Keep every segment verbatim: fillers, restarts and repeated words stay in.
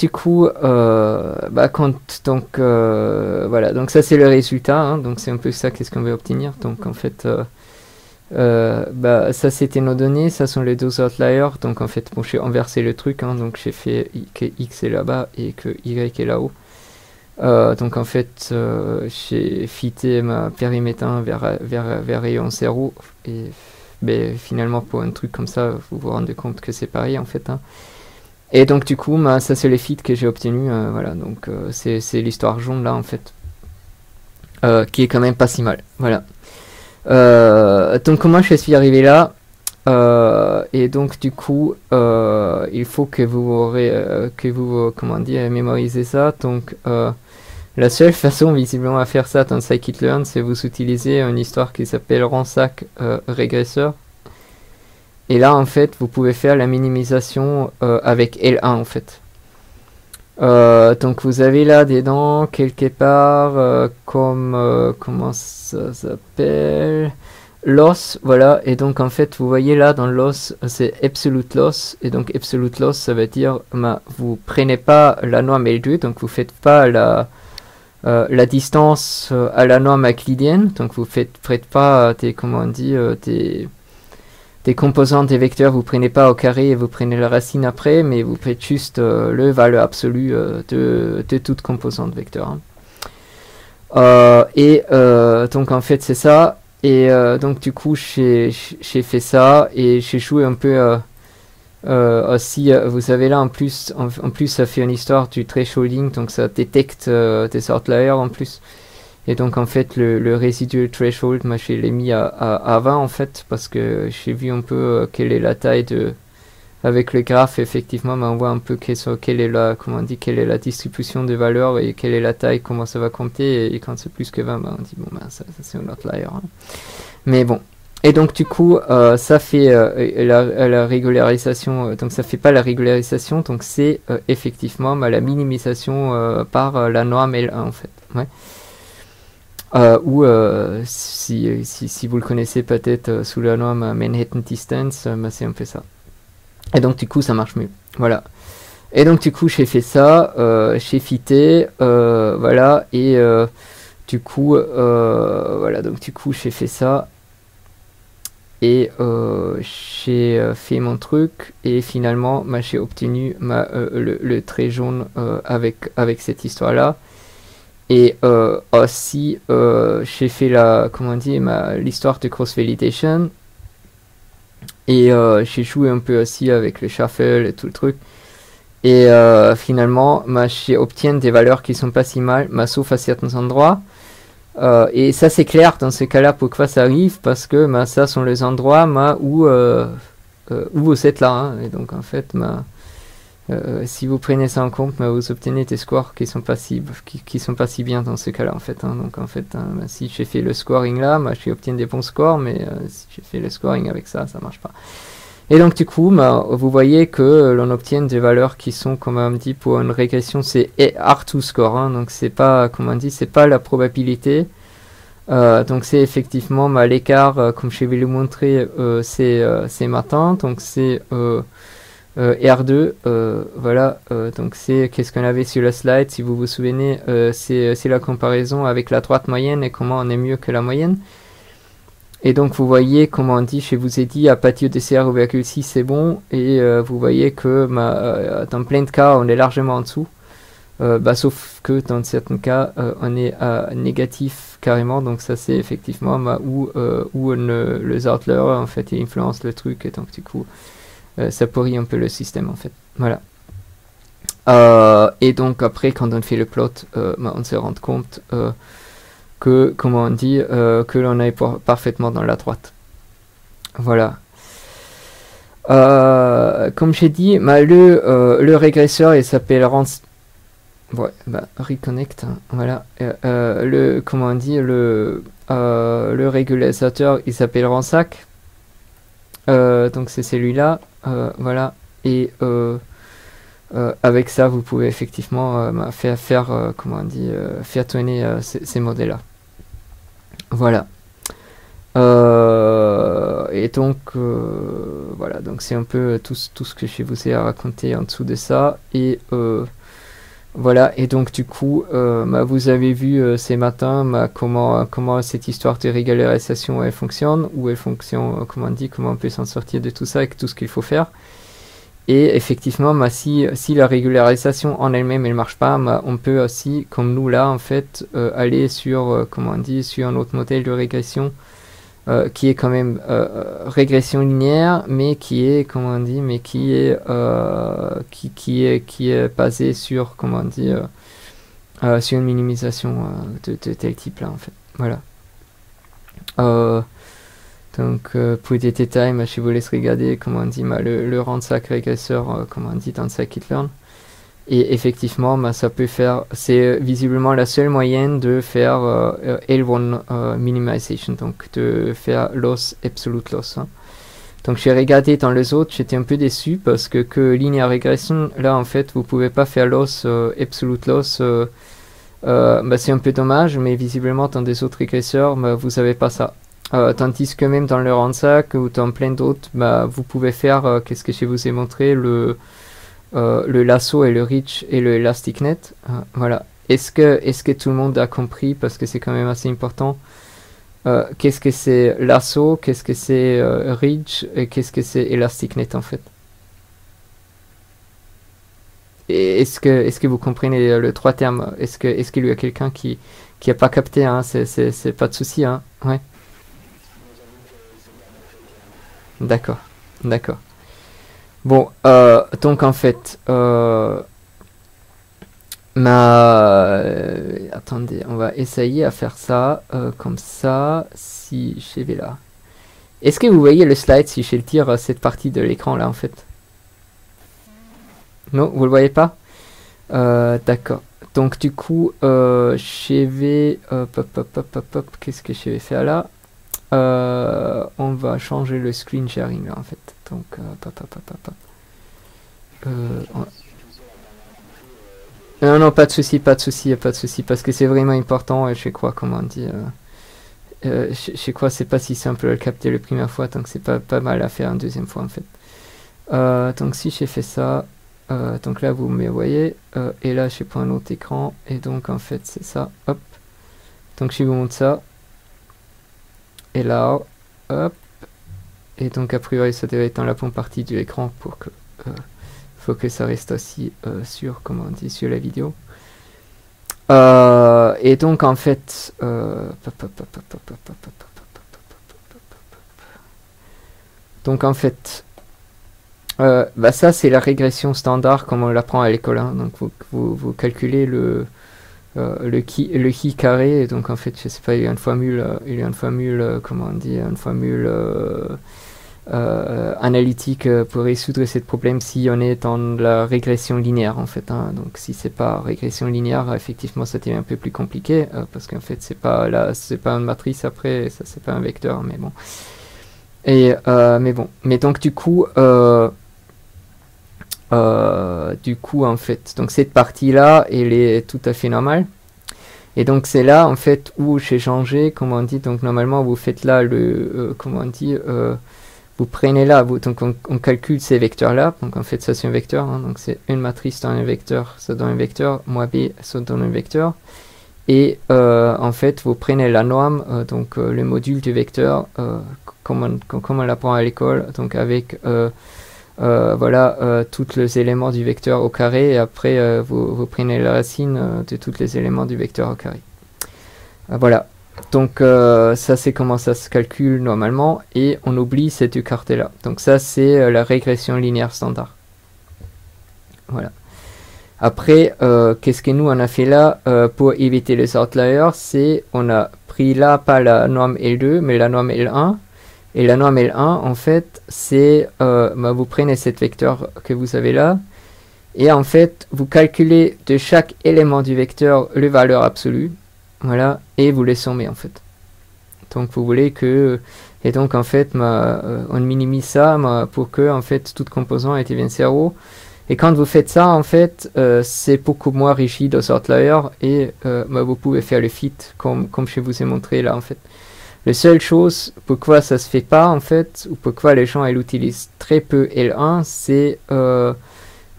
du coup, euh, bah quand donc euh, voilà, donc ça c'est le résultat, hein, donc c'est un peu ça qu'est-ce qu'on veut obtenir. Donc en fait, euh, euh, bah ça c'était nos données, ça sont les deux outliers. Donc en fait, bon, j'ai inversé le truc, hein, donc j'ai fait que x est là-bas et que y est là-haut. Euh, donc en fait, euh, j'ai fité ma périmètre un vers, vers, vers rayon zéro, et ben, finalement pour un truc comme ça, vous vous rendez compte que c'est pareil en fait. Hein. Et donc du coup, bah, ça c'est les feeds que j'ai obtenus, euh, voilà, donc euh, c'est l'histoire jaune là en fait, euh, qui est quand même pas si mal, voilà. Euh, donc comment je suis arrivé là, euh, et donc du coup, euh, il faut que vous, aurez, euh, que vous comment dire, mémorisez ça, donc euh, la seule façon visiblement à faire ça dans Scikit-learn, c'est vous utilisez une histoire qui s'appelle RANSAC euh, régresseur. Et là, en fait, vous pouvez faire la minimisation euh, avec L un, en fait. Euh, donc, vous avez là dedans, quelque part, euh, comme, euh, comment ça s'appelle, loss, voilà. Et donc, en fait, vous voyez là, dans loss, c'est absolute loss. Et donc, absolute loss, ça veut dire, bah, vous prenez pas la norme L deux, donc vous faites pas la... Euh, la distance euh, à la norme euclidienne, donc vous faites, faites pas des, comment on dit, euh, des, des composantes des vecteurs, vous prenez pas au carré et vous prenez la racine après, mais vous faites juste euh, le valeur absolue euh, de, de toute composante vecteur. Hein. Euh, et euh, donc en fait c'est ça, et euh, donc du coup j'ai fait ça, et j'ai joué un peu... Euh, Euh, aussi, euh, vous savez là en plus, en, en plus ça fait une histoire du thresholding, donc ça détecte euh, des outliers en plus. Et donc en fait le, le résidu threshold, moi je l'ai mis à, à, à vingt en fait, parce que j'ai vu un peu euh, quelle est la taille de, avec le graphe effectivement, mais on voit un peu quelle, quelle est la, comment on dit, quelle est la distribution de valeurs et quelle est la taille, comment ça va compter, et, et quand c'est plus que vingt, bah, on dit bon ben bah, ça, ça c'est un outlier. Hein. Mais bon. Et donc du coup, euh, ça fait euh, la, la régularisation, euh, donc ça fait pas la régularisation, donc c'est euh, effectivement bah, la minimisation euh, par euh, la norme L un en fait. Ouais. Euh, ou euh, si, si, si vous le connaissez peut-être euh, sous la norme Manhattan Distance, euh, bah, c'est un peu ça. Et donc du coup, ça marche mieux. Voilà. Et donc du coup, j'ai fait ça, euh, j'ai fité, euh, voilà, et euh, du coup, euh, voilà, donc du coup, j'ai fait ça. Et euh, j'ai euh, fait mon truc, et finalement bah, j'ai obtenu ma, euh, le, le trait jaune euh, avec, avec cette histoire là. Et euh, aussi euh, j'ai fait la, comment dire, l'histoire de cross validation, et euh, j'ai joué un peu aussi avec le shuffle et tout le truc, et euh, finalement bah, j'ai obtenu des valeurs qui sont pas si mal, bah, sauf à certains endroits. Euh, et ça c'est clair dans ce cas là pourquoi ça arrive, parce que bah, ça sont les endroits bah, où, euh, euh, où vous êtes là, hein. Et donc en fait bah, euh, si vous prenez ça en compte bah, vous obtenez des scores qui sont pas si, qui, qui sont pas si bien dans ce cas là en fait, hein. Donc en fait hein, bah, si j'ai fait le scoring là bah, j'ai obtenu des bons scores, mais euh, si j'ai fait le scoring avec ça, ça marche pas. Et donc du coup bah, vous voyez que euh, l'on obtient des valeurs qui sont, comme on dit, pour une régression c'est R deux score, hein, donc c'est pas, comment on dit, c'est pas la probabilité, euh, donc c'est effectivement bah, l'écart, euh, comme je vais le montrer euh, c'est euh, matin, donc c'est euh, euh, R deux, euh, voilà, euh, donc c'est qu'est-ce qu'on avait sur la slide, si vous vous souvenez, euh, c'est la comparaison avec la droite moyenne et comment on est mieux que la moyenne. Et donc vous voyez, comme on dit, je vous ai dit, à partir de zéro virgule six c'est bon, et euh, vous voyez que bah, euh, dans plein de cas on est largement en dessous, euh, bah, sauf que dans certains cas euh, on est à négatif carrément, donc ça c'est effectivement bah, où, euh, où ne, les outliers en fait ils influencent le truc, et donc du coup euh, ça pourrit un peu le système en fait, voilà. Euh, et donc après quand on fait le plot, euh, bah, on se rend compte euh, que, comment on dit, euh, que l'on est parfaitement dans la droite. Voilà. Euh, comme j'ai dit, bah, le, euh, le régresseur, il s'appelle Rans... Ouais, bah, reconnect, hein, voilà. Euh, euh, le, comment on dit, le, euh, le régulateur, il s'appelle RANSAC. Euh, donc c'est celui-là, euh, voilà. Et... Euh, Euh, avec ça, vous pouvez effectivement euh, bah, faire, faire, euh, comment on dit, euh, faire tourner euh, ces, ces modèles-là. Voilà. Euh, et donc, euh, voilà, donc c'est un peu tout, tout ce que je vous ai raconté en dessous de ça. Et euh, Voilà, et donc du coup, euh, bah, vous avez vu euh, ces matins bah, comment, comment cette histoire de régularisation elle fonctionne, ou elle fonctionne, euh, comment on dit, comment on peut s'en sortir de tout ça avec tout ce qu'il faut faire. Et effectivement, bah, si, si la régularisation en elle-même elle marche pas, bah, on peut aussi, comme nous là en fait, euh, aller sur, euh, comment on dit, sur un autre modèle de régression euh, qui est quand même euh, régression linéaire, mais qui est, comment on dit, mais qui est, euh, qui, qui est, qui est basé sur, comment on dit, euh, euh, sur une minimisation euh, de, de tel type là en fait. Voilà. Euh, Donc euh, pour des détails, bah, je vous laisse regarder comment on dit, bah, le, le RANSAC régresseur, euh, comme on dit dans Scikit-learn. Et effectivement, bah, ça peut faire, c'est visiblement la seule moyenne de faire euh, L un euh, minimization, donc de faire loss, absolute loss. Hein. Donc j'ai regardé dans les autres, j'étais un peu déçu parce que, que linear regression, là en fait, vous pouvez pas faire loss, euh, absolute loss. Euh, euh, bah, c'est un peu dommage, mais visiblement dans des autres régresseurs, bah, vous avez pas ça. Euh, tandis que même dans le RANSAC ou dans plein d'autres, bah, vous pouvez faire, euh, qu'est-ce que je vous ai montré, le, euh, le lasso et le ridge et le elastic net. Euh, voilà. Est-ce que, est-ce que tout le monde a compris, parce que c'est quand même assez important, euh, qu'est-ce que c'est lasso, qu'est-ce que c'est euh, ridge et qu'est-ce que c'est elastic net en fait? Est-ce que, est-ce que vous comprenez les trois termes? Est-ce que, est-ce qu'il y a quelqu'un qui n'a pas capté, hein? C'est pas de souci, hein? Ouais. D'accord, d'accord. Bon, euh, donc en fait, euh, ma, euh, attendez, on va essayer à faire ça euh, comme ça, si je vais là. Est-ce que vous voyez le slide si je tire cette partie de l'écran là en fait? Non, vous le voyez pas? euh, D'accord. Donc du coup, euh, je vais, hop, hop, hop, hop, hop, hop, qu'est-ce que je vais faire là? Euh, on va changer le screen sharing là en fait. Donc, euh, papa, papa, papa. Euh, on... Non, non, pas de souci, pas de souci, pas de souci, parce que c'est vraiment important. Et je sais quoi, comment on dit. Euh, euh, je sais quoi, c'est pas si simple à le capter la première fois, donc c'est pas pas mal à faire une deuxième fois en fait. Euh, donc si j'ai fait ça, euh, donc là vous me voyez, euh, et là je prends un autre écran, et donc en fait c'est ça. Hop. Donc je vous montre ça. Et là, hop, et donc a priori ça devrait être dans la bonne partie de l'écran pour que, euh, faut que ça reste aussi euh, sur, comment on dit, sur la vidéo. Euh, et donc en fait, euh, donc en fait, euh, bah ça c'est la régression standard comme on l'apprend à l'école, hein. Donc vous, vous, vous calculez le Euh, le qui le qui carré, et donc en fait je sais pas, il y a une formule euh, il y a une formule euh, comment on dit, une formule euh, euh, analytique euh, pour résoudre ce problème si on est dans la régression linéaire en fait, hein. Donc si c'est pas régression linéaire, effectivement ça devient un peu plus compliqué euh, parce qu'en fait c'est pas là, c'est pas une matrice après ça, c'est pas un vecteur, mais bon, et euh, mais bon mais donc du coup euh, Euh, du coup en fait, donc cette partie là elle est tout à fait normale, et donc c'est là en fait où j'ai changé, comment on dit, donc normalement vous faites là le euh, comment on dit, euh, vous prenez là vous, donc on, on calcule ces vecteurs là, donc en fait ça c'est un vecteur, hein, donc c'est une matrice dans un vecteur, ça donne un vecteur, moins b ça donne un vecteur, et euh, en fait vous prenez la norme, euh, donc euh, le module du vecteur euh, comme on, comme, comme on l'apprend à l'école, donc avec euh, Euh, voilà, euh, tous les éléments du vecteur au carré, et après euh, vous, vous prenez la racine euh, de tous les éléments du vecteur au carré. Euh, voilà, donc euh, ça c'est comment ça se calcule normalement, et on oublie cette écarté là. Donc ça c'est euh, la régression linéaire standard. Voilà. Après, euh, qu'est-ce que nous on a fait là euh, pour éviter les outliers, c'est on a pris là pas la norme L deux, mais la norme L un. Et la norme L un, en fait, c'est, euh, bah, vous prenez cet vecteur que vous avez là, et en fait, vous calculez de chaque élément du vecteur le valeur absolue, voilà, et vous les sommez, en fait. Donc, vous voulez que, et donc, en fait, bah, euh, on minimise ça bah, pour que, en fait, toute composante devienne zéro. Et quand vous faites ça, en fait, euh, c'est beaucoup moins rigide aux outliers, et euh, bah, vous pouvez faire le fit, comme, comme je vous ai montré là, en fait. La seule chose pourquoi ça se fait pas en fait, ou pourquoi les gens elles utilisent très peu L un, c'est euh,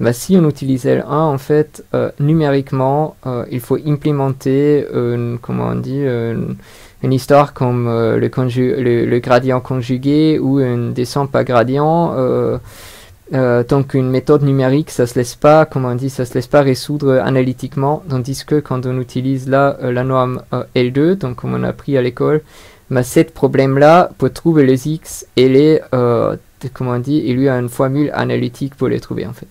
bah, si on utilise L un, en fait, euh, numériquement, euh, il faut implémenter une, comment on dit, une, une histoire comme euh, le, le, le gradient conjugué ou une descente par gradient. Euh, Euh, donc une méthode numérique, ça se laisse pas, comme on dit, ça se laisse pas résoudre euh, analytiquement, tandis que quand on utilise là euh, la norme euh, L deux, donc comme on a appris à l'école, bah, ce problème-là, pour trouver les x, elle est, euh, comment on dit, il y a une formule analytique pour les trouver en fait.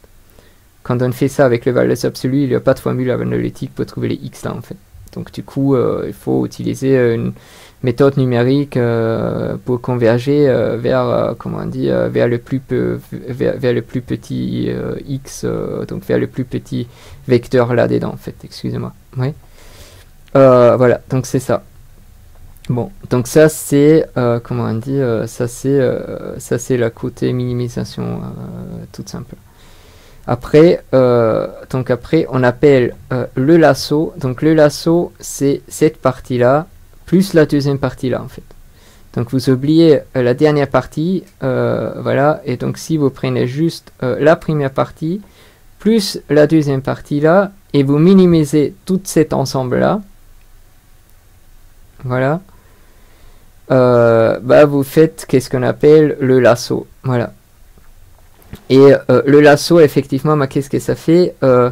Quand on fait ça avec les valeurs absolues, il n'y a pas de formule analytique pour trouver les x là en fait. Donc du coup, euh, il faut utiliser une méthode numérique euh, pour converger euh, vers, euh, comment on dit, euh, vers le plus peu, vers, vers le plus petit euh, x, euh, donc vers le plus petit vecteur là-dedans en fait. Excusez-moi. Oui. Euh, voilà. Donc c'est ça. Bon. Donc ça c'est, euh, comment on dit, euh, ça c'est, euh, ça c'est la côté minimisation euh, toute simple. Après, euh, donc après, on appelle euh, le lasso. Donc le lasso, c'est cette partie-là, plus la deuxième partie-là, en fait. Donc vous oubliez euh, la dernière partie, euh, voilà. Et donc si vous prenez juste euh, la première partie, plus la deuxième partie-là, et vous minimisez tout cet ensemble-là, voilà, euh, bah, vous faites qu'est-ce qu'on appelle le lasso, voilà. Et euh, le lasso, effectivement, bah, qu'est-ce que ça fait euh,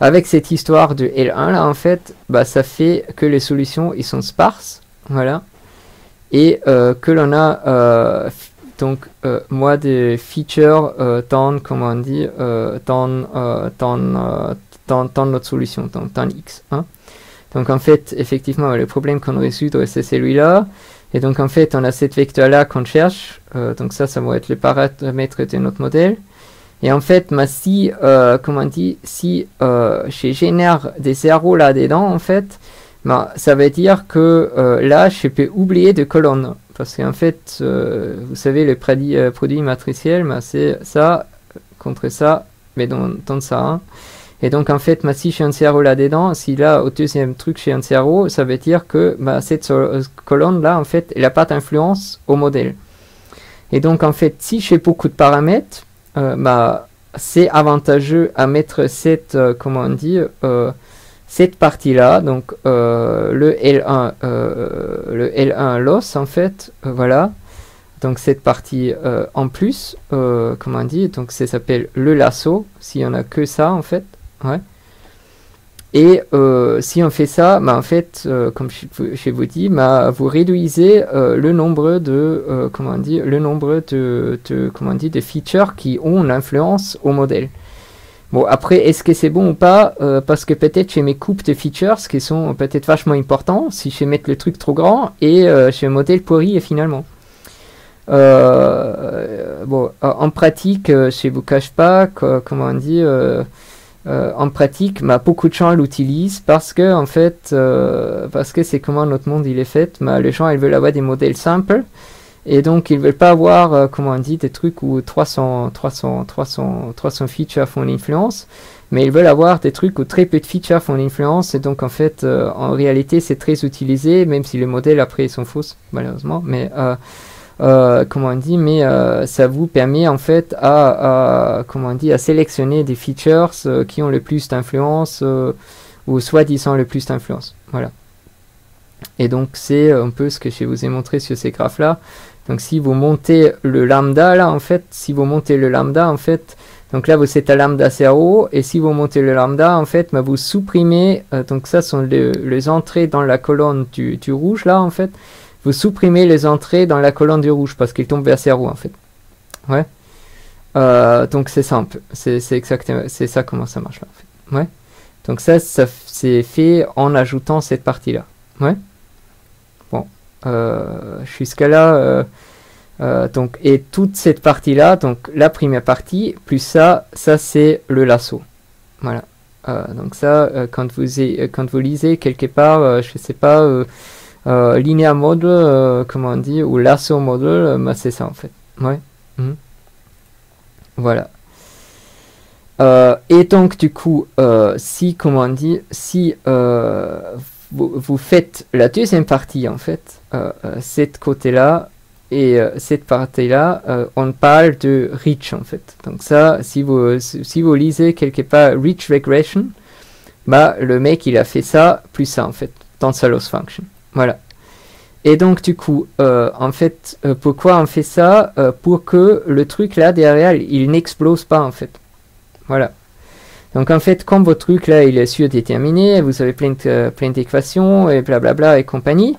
avec cette histoire de L un, là, en fait, bah, ça fait que les solutions, ils sont sparses, voilà, et euh, que l'on a, euh, donc, euh, moi, des features euh, dans, comment on dit, euh, dans, euh, dans, euh, dans, dans notre solution, dans, dans X, hein. Donc, en fait, effectivement, le problème qu'on résout, c'est celui-là. Et donc en fait on a cette vecteur là qu'on cherche, euh, donc ça ça va être le paramètre de notre modèle. Et en fait bah, si, euh, comment on dit, si euh, je génère des zéros là dedans en fait, bah, ça veut dire que euh, là je peux oublier de colonnes. Parce qu'en fait, euh, vous savez le produit, euh, produit matriciel, bah, c'est ça contre ça, mais dans, dans ça. Hein. Et donc en fait, bah, si j'ai un zéro là-dedans, si là au deuxième truc j'ai un zéro, ça veut dire que bah, cette so colonne-là, en fait, elle n'a pas d'influence au modèle. Et donc en fait, si j'ai beaucoup de paramètres, euh, bah, c'est avantageux à mettre cette, euh, comment on dit, euh, cette partie-là, donc euh, le L un, euh, le L un loss en fait, euh, voilà. Donc cette partie euh, en plus, euh, comment on dit, donc ça s'appelle le lasso, si on a que ça en fait. Ouais. Et euh, si on fait ça, bah, en fait, euh, comme je, je vous dis, bah, vous réduisez euh, le nombre de, euh, comment on dit, le nombre de, de, comment on dit, de features qui ont l'influence au modèle. Bon, après, est-ce que c'est bon ou pas euh, parce que peut-être j'ai mes coupes de features qui sont peut-être vachement importants si je mets le truc trop grand et euh, j'ai un modèle pourri et finalement. Euh, bon, en pratique, euh, je ne vous cache pas, que, comment on dit. Euh, Euh, en pratique, bah, beaucoup de gens l'utilisent parce que en fait, euh, parce que c'est comment notre monde il est fait. Bah, les gens ils veulent avoir des modèles simples et donc ils veulent pas avoir, euh, comment on dit, des trucs où trois cents, trois cents, trois cents, trois cents features font l'influence, mais ils veulent avoir des trucs où très peu de features font l'influence et donc en fait, euh, en réalité, c'est très utilisé, même si les modèles après ils sont fausses malheureusement, mais euh, Euh, comment on dit, mais euh, ça vous permet en fait à, à, comment on dit, à sélectionner des features euh, qui ont le plus d'influence euh, ou soi-disant le plus d'influence. Voilà. Et donc c'est un peu ce que je vous ai montré sur ces graphes là. Donc si vous montez le lambda là en fait, si vous montez le lambda en fait, donc là vous êtes à lambda zéro et si vous montez le lambda en fait, bah, vous supprimez, euh, donc ça sont le, les entrées dans la colonne du, du rouge là en fait. Vous supprimez les entrées dans la colonne du rouge parce qu'ils tombent vers zéro en fait. Ouais. Euh, donc c'est simple. C'est exactement, c'est ça comment ça marche là en fait. Ouais. Donc ça, ça c'est fait en ajoutant cette partie là. Ouais. Bon. Euh, jusqu'à là. Euh, euh, donc et toute cette partie là, donc la première partie plus ça, ça c'est le lasso. Voilà. Euh, donc ça, euh, quand vous euh, quand vous lisez quelque part, euh, je sais pas. Euh, Euh, linear model, euh, comment on dit, ou lasso model, euh, bah c'est ça en fait. Ouais. Mmh. Voilà. Euh, et donc du coup, euh, si, comment on dit, si euh, vous, vous faites la deuxième partie en fait, euh, euh, cette côté-là, Et euh, cette partie-là, euh, on parle de ridge en fait. Donc ça, si vous, si vous lisez quelque part ridge regression, bah le mec il a fait ça, plus ça en fait, dans sa loss function. Voilà. Et donc du coup, euh, en fait, euh, pourquoi on fait ça? euh, Pour que le truc là derrière, il n'explose pas en fait. Voilà. Donc en fait, comme votre truc là, il est surdéterminé, vous avez plein de, plein d'équations et blablabla et compagnie,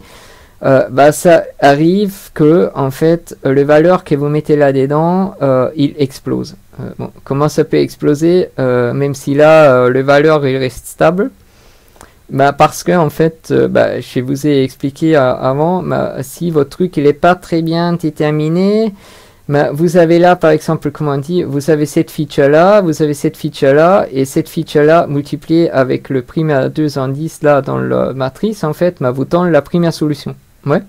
Euh, bah ça arrive que en fait euh, les valeurs que vous mettez là dedans euh, il explose. Euh, bon, comment ça peut exploser euh, même si là euh, les valeurs il reste stable? Bah parce que en fait euh, bah, je vous ai expliqué euh, avant, bah, si votre truc il est pas très bien déterminé, bah, vous avez là par exemple, comment on dit, vous avez cette feature là, vous avez cette feature là et cette feature là multipliée avec le primaire deux indices là dans la matrice, en fait bah, vous donne la première solution. Ouais,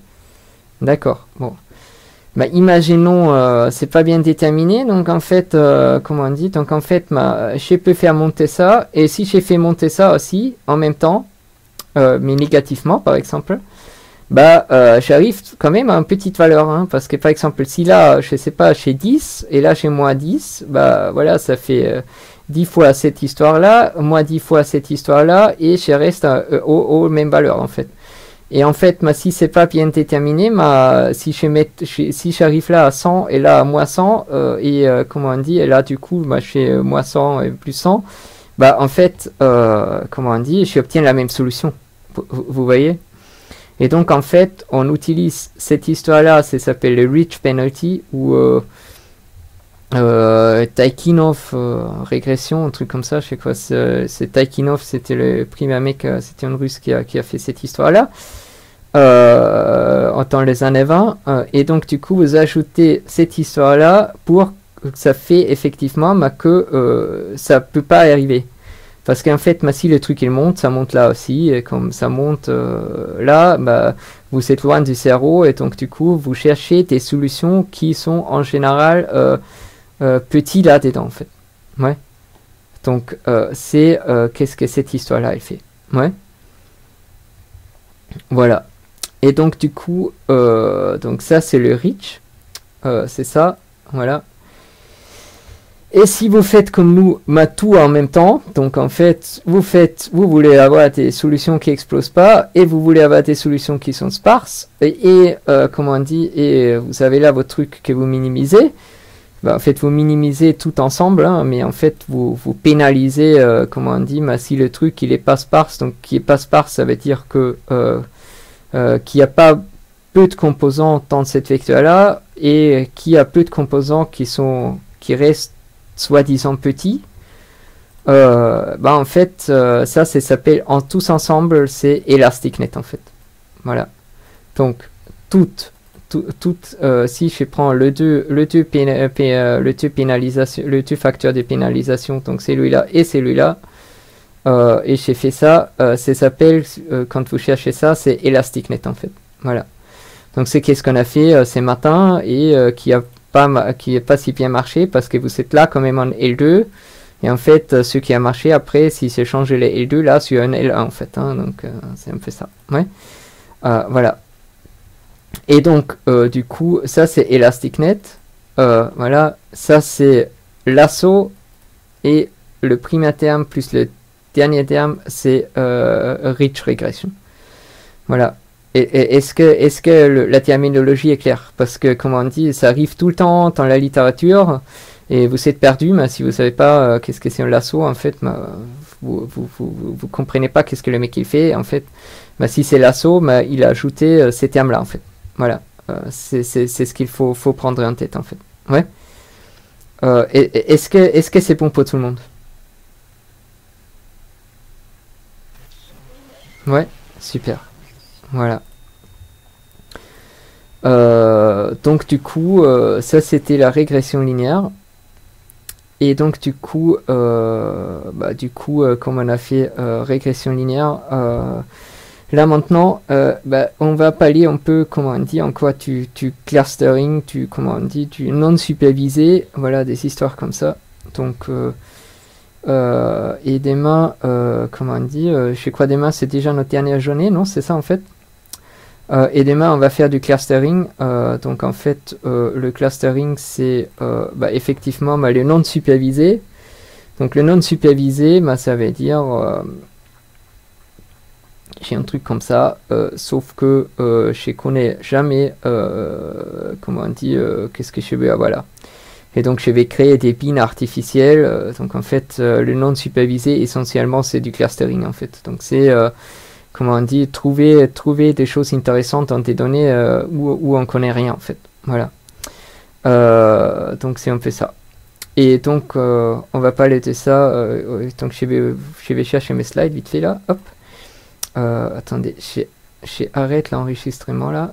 d'accord. Bon, bah, imaginons, euh, c'est pas bien déterminé, donc en fait, euh, comment on dit, donc en fait, bah, je peux faire monter ça, et si j'ai fait monter ça aussi en même temps, euh, mais négativement par exemple, bah, euh, j'arrive quand même à une petite valeur, hein, parce que par exemple, si là, je sais pas, j'ai dix, et là j'ai moins dix, bah voilà, ça fait euh, dix fois cette histoire-là, moins dix fois cette histoire-là, et je reste euh, aux, aux mêmes valeurs en fait. Et en fait, ma, si c'est pas bien déterminé, ma, si je mets, je, si j'arrive là à cent et là à moins cent, euh, et euh, comment on dit, et là du coup, ma, je fais euh, moins cent et plus cent, bah en fait, euh, comment on dit, j'obtiens la même solution. Vous, vous voyez? Et donc en fait, on utilise cette histoire-là, ça s'appelle le ridge penalty, ou euh, euh, Tikhonov euh, régression, un truc comme ça, je sais quoi, c'est Tikhonov, c'était le premier mec, c'était un russe qui a, qui a fait cette histoire-là. Euh, en temps les années vingt, euh, et donc du coup vous ajoutez cette histoire là pour que ça fait effectivement bah, que euh, ça peut pas arriver, parce qu'en fait bah, si le truc il monte, ça monte là aussi, et comme ça monte euh, là, bah, vous êtes loin du zéro, et donc du coup vous cherchez des solutions qui sont en général euh, euh, petits là dedans en fait. Ouais, donc euh, c'est euh, qu'est-ce que cette histoire là elle fait. Ouais, voilà. Et donc du coup, euh, donc ça c'est le ridge, euh, c'est ça, voilà. Et si vous faites comme nous, bah, tout en même temps, donc en fait, vous faites, vous voulez avoir des solutions qui explosent pas, et vous voulez avoir des solutions qui sont sparses, et, et euh, comment on dit, et vous avez là votre truc que vous minimisez, bah, en fait vous minimisez tout ensemble, hein, mais en fait vous, vous pénalisez, euh, comment on dit, bah, si le truc il est pas sparse, donc qui est pas sparse, ça veut dire que... Euh, Euh, qui a pas peu de composants dans cette vecteur là et qui a peu de composants qui sont qui restent soi-disant petits, euh, bah en fait euh, ça ça s'appelle en tous ensemble, c'est elastic net en fait. Voilà, donc toutes toutes tout, euh, si je prends le deux le deux péna, pé, euh, le deux pénalisation le deux facteur de pénalisation, donc celui-là et celui-là, Euh, et j'ai fait ça, euh, ça s'appelle, euh, quand vous cherchez ça, c'est elastic net en fait. Voilà. Donc c'est qu'est-ce qu'on a fait euh, ce matin, et euh, qui a pas qui est pas si bien marché, parce que vous êtes là quand même en L deux, et en fait euh, ce qui a marché après, si c'est changer les L deux là sur un L un en fait, hein, donc euh, c'est un peu ça. Ouais. Euh, voilà. Et donc euh, du coup ça c'est elastic net, euh, voilà, ça c'est lasso, et le premier terme plus le dernier terme, c'est euh, ridge regression. Voilà. Et, et, est-ce que, est-ce que le, la terminologie est claire? Parce que, comme on dit, ça arrive tout le temps dans la littérature, et vous êtes perdu, mais si vous savez pas euh, qu'est-ce que c'est un lasso, en fait, bah, vous, vous, vous, vous comprenez pas qu'est-ce que le mec il fait, en fait. Bah, si c'est lasso, bah, il a ajouté euh, ces termes-là, en fait. Voilà. Euh, c'est ce qu'il faut, faut prendre en tête, en fait. Ouais. Euh, est-ce que, est-ce que c'est bon pour tout le monde? Ouais, super. Voilà. Euh, donc du coup, euh, ça c'était la régression linéaire. Et donc du coup, euh, bah, du coup, euh, comme on a fait euh, régression linéaire, euh, là maintenant, euh, bah, on va parler un peu, comment on dit, en quoi tu, tu clustering, tu, comment on dit, du non supervisé, voilà, des histoires comme ça. Donc euh, Euh, et demain, euh, comment on dit, euh, je sais quoi, demain c'est déjà notre dernière journée, non? C'est ça en fait. Euh, et demain, on va faire du clustering. Euh, donc, en fait, euh, le clustering, c'est euh, bah, effectivement bah, le non supervisé. Donc, le non supervisé, bah, ça veut dire... Euh, j'ai un truc comme ça, euh, sauf que euh, je ne connais jamais... Euh, comment on dit euh, Qu'est-ce que je veux avoir là. Et donc, je vais créer des pins artificiels. Euh, donc, en fait, euh, le non supervisé, essentiellement, c'est du clustering, en fait. Donc, c'est... Euh, comment on dit, trouver, trouver des choses intéressantes dans des données euh, où, où on connaît rien en fait. Voilà. Euh, donc c'est un peu ça. Et donc euh, on va pas laisser ça. Euh, donc je vais, je vais chercher mes slides vite fait là. Hop. Euh, attendez, j'arrête l'enregistrement là.